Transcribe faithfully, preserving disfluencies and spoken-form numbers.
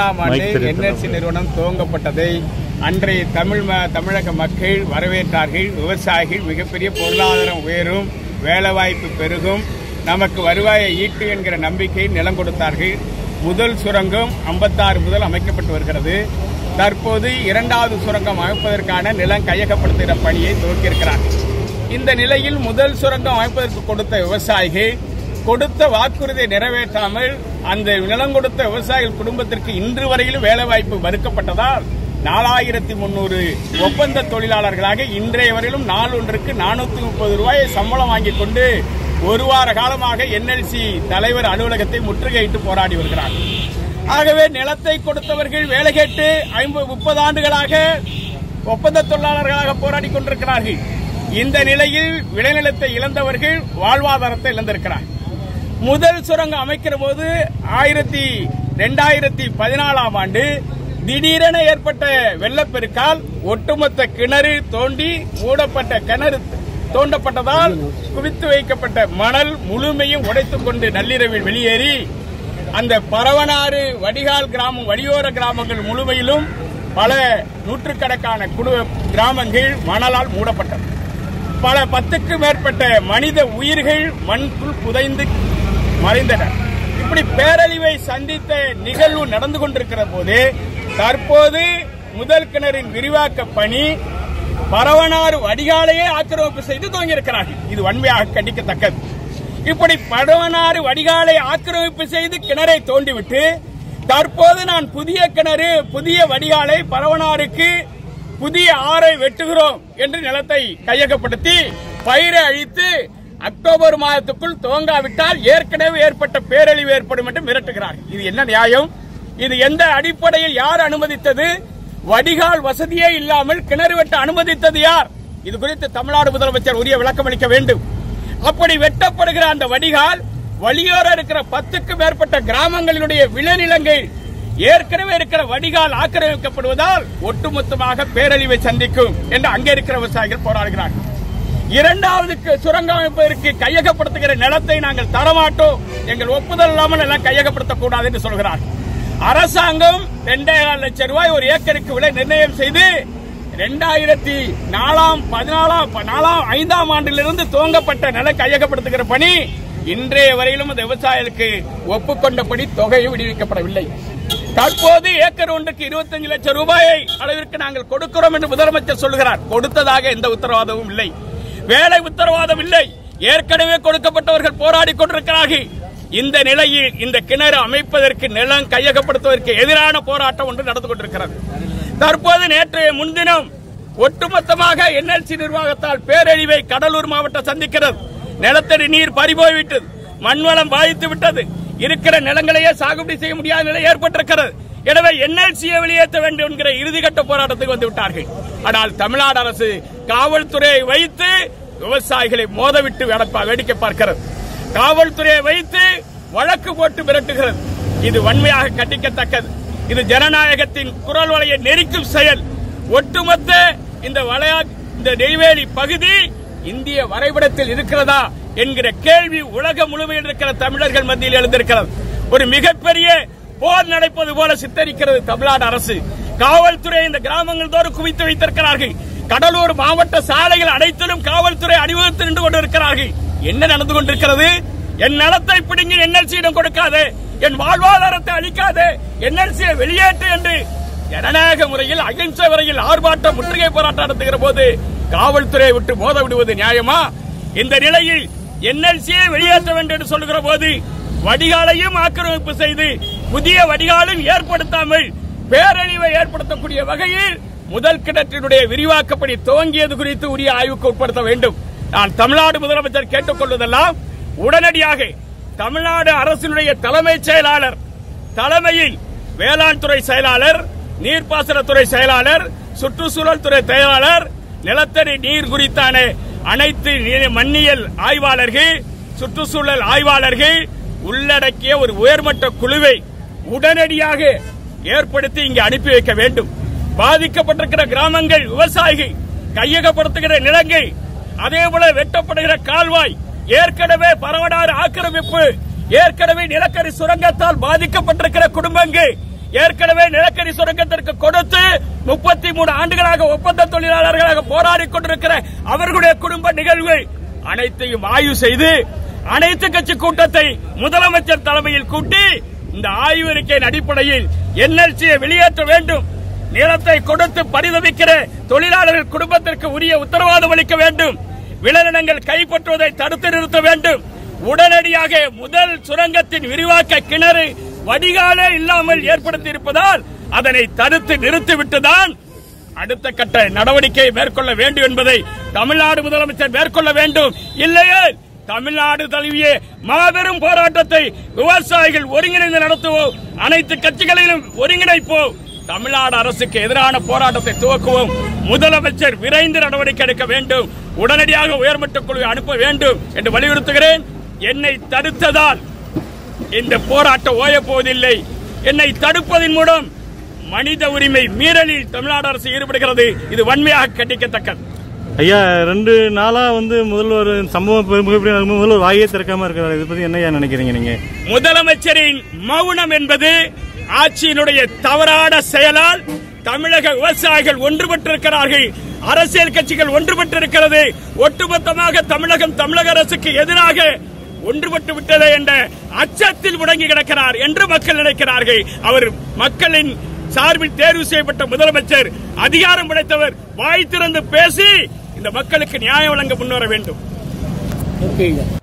N L C நிறுவனம் துவங்கப்பட்டதை அன்றைய தமிழ் தமிழக மக்கள் வரவேற்றார்கள். விவசாயிகள் மிகப்பெரிய பொருளாதாரம் உயரும், வேலைவாய்ப்பு பெருகும், நமக்கு வருவாயை ஈட்டு என்கிற நம்பிக்கை நிலம் கொடுத்தார்கள். முதல் சுரங்கம் ஐம்பத்தாறு முதல் அமைக்கப்பட்டு வருகிறது. தற்போது இரண்டாவது சுரங்கம் அமைப்பதற்கான நிலம் கையகப்படுத்துகிற பணியை துவக்கியிருக்கிறார்கள். இந்த நிலையில் முதல் சுரங்கம் அமைப்பதற்கு கொடுத்த விவசாயிகள் கொடுத்த வாக்குறுதியை நிறைவேற்றாமல் அந்த நிலம் கொடுத்த விவசாயிகள் குடும்பத்திற்கு இன்று வரையிலும் வேலைவாய்ப்பு மறுக்கப்பட்டதால் நாலாயிரத்தி முன்னூறு ஒப்பந்த தொழிலாளர்களாக இன்றைய வரையிலும் நாள் ஒன்றுக்கு நானூற்றி முப்பது ரூபாயை சம்பளம் வாங்கிக் கொண்டு ஒரு வார காலமாக N L C தலைவர் அலுவலகத்தை முற்றுகையிட்டு போராடி வருகிறார். ஆகவே நிலத்தை கொடுத்தவர்கள் வேலை கேட்டு ஐம்பது முப்பது ஆண்டுகளாக ஒப்பந்த தொழிலாளர்களாக போராடி கொண்டிருக்கிறார்கள். இந்த நிலையில் விளைநிலத்தை இழந்தவர்கள் வாழ்வாதாரத்தை இழந்திருக்கிறார்கள். முதல் சுரங்கம் அமைக்கிற போது ஆயிரத்தி இரண்டாயிரத்தி பதினாலாம் ஆண்டு திடீரென ஏற்பட்ட வெள்ளப்பெருக்கால் ஒட்டுமொத்த கிணறு தோண்டி மூடப்பட்ட கிணறு தோண்டப்பட்டதால் குவித்து வைக்கப்பட்ட மணல் முழுமையும் உடைத்துக் கொண்டு நள்ளிரவில் வெளியேறி அந்த பரவனாறு வடிகால் கிராமம் வடியோர கிராமங்கள் முழுமையிலும் பல நூற்றுக்கணக்கான குடும்ப கிராமங்கள் மணலால் மூடப்பட்டது. பல பத்துக்கு மேற்பட்ட மனித உயிர்கள் மண்புல் புதைந்து மறைந்தன. இப்படி பேரழிவை சந்தித்த நிகழ்வு நடந்து கொண்டிருக்கிற போது தற்போது முதல் கிணறின் விரிவாக்க பணி பரவனாறு வடிகாலையே ஆக்கிரமிப்பு செய்து துவங்கியிருக்கிறார்கள். இது வன்மையாக கண்டிக்கத்தக்கது. இப்படி பரவனாறு வடிகாலை ஆக்கிரமிப்பு செய்து கிணறை தோண்டிவிட்டு தற்போது நான் புதிய கிணறு புதிய வடிகாலை பரவனாருக்கு புதிய ஆறை வெட்டுகிறோம் என்று நிலத்தை கையகப்படுத்தி பயிரை அழித்து அக்டோபர் மாதத்துக்குள் துவங்காவிட்டால் ஏற்கனவே ஏற்பட்ட பேரழிவு ஏற்படும் என்று மிரட்டுகிறார்கள். இது என்ன நியாயம்? இது எந்த அடிப்படையில் யார் அனுமதித்தது? வடிகால் வசதியே இல்லாமல் கிணறு வெட்ட அனுமதித்தது யார்? இது குறித்து தமிழ்நாடு முதலமைச்சர் உரிய விளக்கம் அளிக்க வேண்டும். அப்படி வெட்டப்படுகிற அந்த வடிகால் வலியோர இருக்கிற பத்துக்கு மேற்பட்ட கிராமங்களினுடைய விளைநிலங்கள் ஏற்கனவே இருக்கிற வடிகால் ஆக்கிரமிக்கப்படுவதால் ஒட்டுமொத்தமாக பேரழிவை சந்திக்கும் என்று அங்கே இருக்கிற விவசாயிகள் போராடுகிறார்கள். இரண்டாவது சுரங்கம் அமைப்பதற்கு கையகப்படுத்துகிற நிலத்தை நாங்கள் தரமாட்டோம், எங்கள் ஒப்புதல் இல்லாமல் எல்லாம் கையகப்படுத்தக்கூடாது என்று சொல்கிறார்கள். அரசாங்கம் இரண்டாயிரம் லட்சம் ரூபாய் ஒரு ஏக்கருக்கு விலை நிர்ணயம் செய்து இரண்டாயிரத்தி நாலாம் பதினாலாம் நாலாம் ஐந்தாம் ஆண்டிலிருந்து துவங்கப்பட்ட நில கையகப்படுத்துகிற பணி இன்றைய வரையிலும் அந்த விவசாயிகளுக்கு ஒப்புக்கொண்டபடி தொகை விடுவிக்கப்படவில்லை. தற்போது ஏக்கர் ஒன்றுக்கு இருபத்தஞ்சு லட்சம் ரூபாயை அளவிற்கு நாங்கள் கொடுக்கிறோம் என்று முதலமைச்சர் சொல்கிறார். கொடுத்ததாக எந்த உத்தரவாதமும் இல்லை, வேலை உத்தரவாதம் இல்லை, ஏற்கனவே கொடுக்கப்பட்டவர்கள் போராடி கொண்டிருக்கிறார்கள். இந்த நிலையில் இந்த கிணறு அமைப்பதற்கு நிலம் கையகப்படுத்துவதற்கு எதிரான போராட்டம் ஒன்று நடந்து கொண்டிருக்கிறது. தற்போது நேற்றைய முன்தினம் ஒட்டுமொத்தமாக N L C நிர்வாகத்தால் பேரழிவை கடலூர் மாவட்டம் சந்திக்கிறது. நிலத்தடி நீர் பறிபோய்விட்டது, மண்வளம் பாதித்து விட்டது, இருக்கிற நிலங்களையே சாகுபடி செய்ய முடியாத நிலை ஏற்பட்டிருக்கிறது. எனவே N L C-யை வெளியேற்ற வேண்டும் என்கிற இறுதிக்கட்ட போராட்டத்துக்கு வந்துவிட்டார்கள். ஆனால் தமிழ்நாடு அரசு காவல்துறையை வைத்து விவசாயிகளை மோதவிட்டு வேடிக்கை பார்க்கிறது, காவல்துறையை வைத்து வழக்கு போட்டு மிரட்டுகிறது. இது வன்மையாக கண்டிக்கத்தக்கது. இது ஜனநாயகத்தின் குரல் வலையை நெரிக்கும் செயல். ஒட்டுமொத்த இந்த வளைய இந்த நெய்வேலி பகுதி இந்திய வரைபடத்தில் இருக்கிறதா என்கிற கேள்வி உலகம் முழுமையில் இருக்கிற தமிழர்கள் மத்தியில் எழுந்திருக்கிறது. ஒரு மிகப்பெரிய போர் நடப்பது போல சித்தரிக்கிறது தமிழ்நாடு அரசு. காவல்துறை இந்த கிராமங்கள் தோறும் குவித்து வைத்திருக்கிறார்கள். கடலூர் மாவட்ட சாலைகள் அனைத்திலும் காவல்துறை அணிவகுத்து நின்று கொண்டிருக்கிறார்கள். என்ன நடந்து கொண்டிருக்கிறது? என் நலத்தை பிடுங்கி N L C-யிடம் கொடுக்காது, என் வாழ்வாதாரத்தை அளிக்காது, N L C-யை வெளியேற்று என்று ஜனநாயக முறையில் அகிம்சை வரையில் ஆர்ப்பாட்டம் முற்றுகை போராட்டம் நடத்துகிற போது காவல்துறையை விட்டு மோத விடுவது நியாயமா? இந்த நிலையில் N L C-யை வெளியேற்ற வேண்டும் என்று சொல்லுகிற போது வடிகாலையும் ஆக்கிரமிப்பு செய்து புதிய வடிகாலும் ஏற்படுத்தாமல் பேரழிவை ஏற்படுத்தக்கூடிய வகையில் முதல் கிணற்றினுடைய விரிவாக்கப்படி துவங்கியது குறித்து உரிய ஆய்வுக்கு உட்படுத்த வேண்டும். நான் தமிழ்நாடு முதலமைச்சர் கேட்டுக் கொள்வதெல்லாம் உடனடியாக தமிழ்நாடு அரசினுடைய தலைமைச் செயலாளர் தலைமையில் வேளாண் துறை செயலாளர், நீர்ப்பாசனத்துறை செயலாளர், சுற்றுச்சூழல் துறை செயலாளர், நிலத்தடி நீர் குறித்தான அனைத்து மண்ணியல் ஆய்வாளர்கள், சுற்றுச்சூழல் ஆய்வாளர்கள் உள்ளடக்கிய ஒரு உயர்மட்ட குழுவை உடனடியாக ஏற்படுத்தி இங்கு அனுப்பி வைக்க வேண்டும். பாதிக்கப்பட்டிருக்கிற கிராமங்கள், விவசாயிகள் கையகப்படுத்துகிற நிலங்கள், அதேபோல வெட்டப்படுகிற கால்வாய், ஏற்கனவே பரவனாறு ஆக்கிரமிப்பு, ஏற்கனவே நிலக்கரி சுரங்கத்தால் பாதிக்கப்பட்டிருக்கிற குடும்பங்கள், ஏற்கனவே நிலக்கரி சுரங்கத்திற்கு கொடுத்து முப்பத்தி மூன்று ஆண்டுகளாக ஒப்பந்த தொழிலாளர்களாக போராடி கொண்டிருக்கிற அவர்களுடைய குடும்ப நிகழ்வுகள் அனைத்தையும் ஆய்வு செய்து அனைத்து கட்சி கூட்டத்தை முதலமைச்சர் தலைமையில் கூட்டி இந்த ஆய்வறிக்கையின் அடிப்படையில் என்எல்சியை வெளியேற்ற வேண்டும், நிலத்தை கொடுத்து பரிதவிக்கிற தொழிலாளர்கள் குடும்பத்திற்கு உரிய உத்தரவாதம் அளிக்க வேண்டும், விளைநிலங்கள் கைப்பற்றுவதை தடுத்து நிறுத்த வேண்டும், உடனடியாக முதல் சுரங்கத்தின் விரிவாக்க கிணறு வடிகாலே இல்லாமல் ஏற்படுத்தி இருப்பதால் அதனை தடுத்து நிறுத்திவிட்டுதான் அடுத்த கட்ட நடவடிக்கையை மேற்கொள்ள வேண்டும் என்பதை தமிழ்நாடு முதலமைச்சர் மேற்கொள்ள வேண்டும். இல்லையே தமிழ்நாடு தழுவிய மாபெரும் போராட்டத்தை விவசாயிகள் ஒருங்கிணைந்து நடத்துவோம், அனைத்து கட்சிகளிலும் ஒருங்கிணைப்போம், தமிழ்நாடு அரசுக்கு எதிரான போராட்டத்தை துவக்குவோம். முதலமைச்சர் விரைந்து நடவடிக்கை எடுக்க வேண்டும், உடனடியாக உயர்மட்ட குழுவை அனுப்ப வேண்டும் என்று வலியுறுத்துகிறேன். என்னை தடுத்ததால் இந்த போராட்டம் ஓயப்போவதில்லை. என்னை தடுப்பதன் மூலம் மனித உரிமை மீறலில் தமிழ்நாடு அரசு ஈடுபடுகிறது. இது வன்மையாக கண்டிக்கத்தக்கது. ஐயா, ரெண்டு நாளா வந்து முதல்வர் சம்பவம் முதல்வர் வாயை திறக்காம இருக்கிறார். இது பத்தி என்ன நினைக்கிறீங்க நீங்க? முதலமைச்சரின் மௌனம் என்பது ஆட்சியினுடைய தவறான செயலால் தமிழக விவசாயிகள் ஒன்றுபட்டிருக்கிறார்கள், அரசியல் கட்சிகள் ஒன்றுபட்டிருக்கிறது, ஒட்டுமொத்தமாக தமிழகம் தமிழக அரசுக்கு எதிராக ஒன்றுபட்டு விட்டதே என்ற அச்சத்தில் முடங்கி கிடக்கிறார் என்று மக்கள் நினைக்கிறார்கள். அவர் மக்களின் சார்பில் தேர்வு செய்யப்பட்ட முதலமைச்சர், அதிகாரம் படைத்தவர், வாய் திறந்து பேசி இந்த மக்களுக்கு நியாயம் வழங்க முன்வர வேண்டும்.